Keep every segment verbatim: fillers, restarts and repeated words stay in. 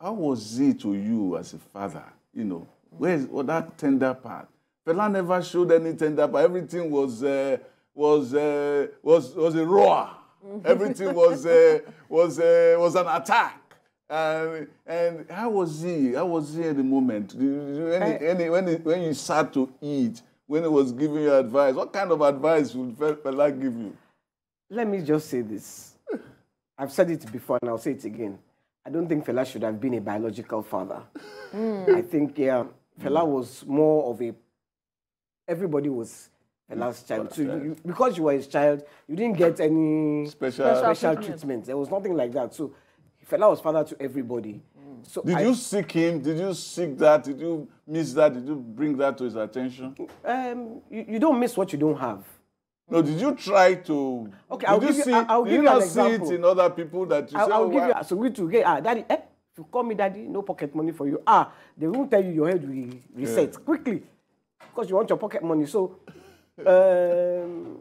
How was he to you as a father? You know, where's all that tender part? Fela never showed any tender part. Everything was uh, was uh, was was a roar. Everything was uh, was uh, was an attack. Uh, and how was he? How was he at the moment? When he, when, he, when, he, when you sat to eat, when he was giving you advice, what kind of advice would Fela give you? Let me just say this. I've said it before, and I'll say it again. I don't think Fela should have been a biological father. Mm. I think yeah, Fela was more of a... Everybody was Fela's child. So you, because you were his child, you didn't get any special, special treatment. treatment. There was nothing like that. So Fela was father to everybody. Mm. So Did I, you seek him? Did you seek that? Did you miss that? Did you bring that to his attention? Um, you, you don't miss what you don't have. No, did you try to... Okay, I'll give you, see, I'll give you an example. Did you see it in other people that you I'll, say, I'll oh, give wow. you... So we two get, ah, daddy, eh, if you call me daddy, no pocket money for you. Ah, they won't tell you your head will reset yeah. quickly because you want your pocket money. So, um,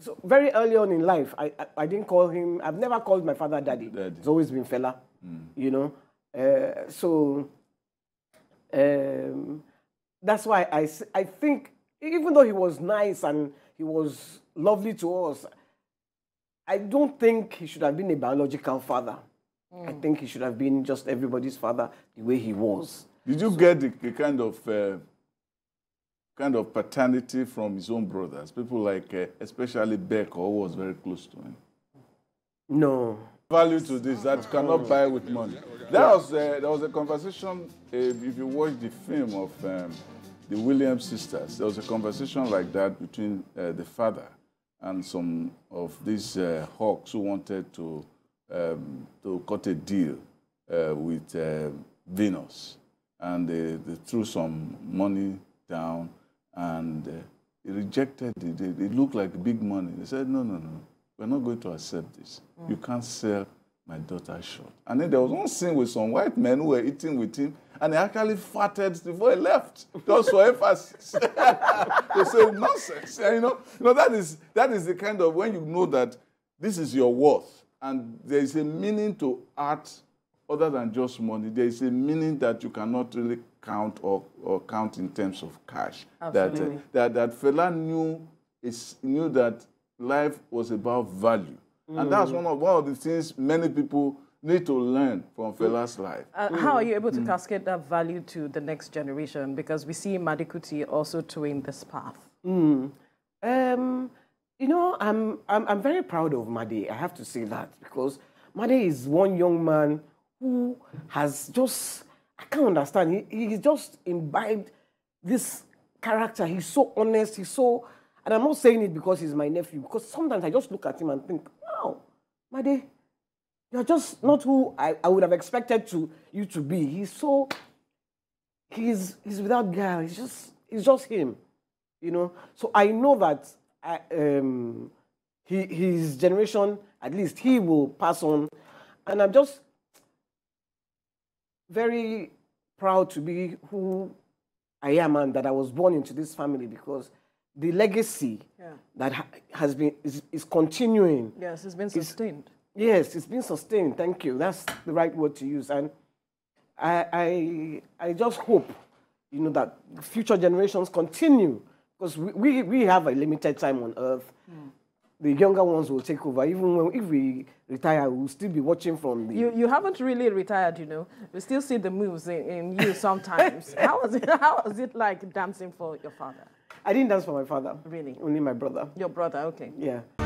so very early on in life, I, I, I didn't call him... I've never called my father daddy. daddy. It's always been Fela, mm. you know. Uh, so, um, that's why I, I think, even though he was nice and... He was lovely to us. I don't think he should have been a biological father. Mm. I think he should have been just everybody's father the way he was. Did you so, get the, the kind of uh, kind of paternity from his own brothers? People like, uh, especially Beko, who was very close to him. No. Value to this that cannot buy with money. There was a, there was a conversation. Uh, if you watch the film of. Um, The Williams sisters, there was a conversation like that between uh, the father and some of these uh, hawks who wanted to, um, to cut a deal uh, with uh, Venus. And they, they threw some money down and uh, they rejected it. It, it looked like big money. They said, no, no, no, we're not going to accept this. Mm. You can't sell my daughter short. And then there was one scene with some white men who were eating with him, and he actually farted before he left. Just for emphasis. They say nonsense. You know, you know that is that is the kind of when you know that this is your worth, and there is a meaning to art other than just money. There is a meaning that you cannot really count or, or count in terms of cash. Absolutely. That uh, that that Fela knew is knew that life was about value, mm. and that's one of one of the things many people need to learn from Fela's life. Uh, how are you able to mm. cascade that value to the next generation? Because we see Madikuti also doing this path. Mm. Um, you know, I'm, I'm, I'm very proud of Madi, I have to say that, because Madi is one young man who has just, I can't understand, he, he just imbibed this character. He's so honest, he's so, and I'm not saying it because he's my nephew, because sometimes I just look at him and think, wow, Madi, you're just not who I, I would have expected to you to be. He's so he's he's without guile. He's just he's just him, you know. So I know that I, um, he his generation, at least he will pass on, and I'm just very proud to be who I am and that I was born into this family, because the legacy yeah. that ha has been is, is continuing. Yes, it's been sustained. It's, Yes, it's been sustained. Thank you. That's the right word to use. And I, I, I just hope, you know, that future generations continue, because we, we, we have a limited time on earth. Mm. The younger ones will take over. Even when, if we retire, we'll still be watching from the... You, you haven't really retired, you know. We still see the moves in, in you sometimes. How was it, how was it like dancing for your father? I didn't dance for my father. Really? Only my brother. Your brother, okay. Yeah.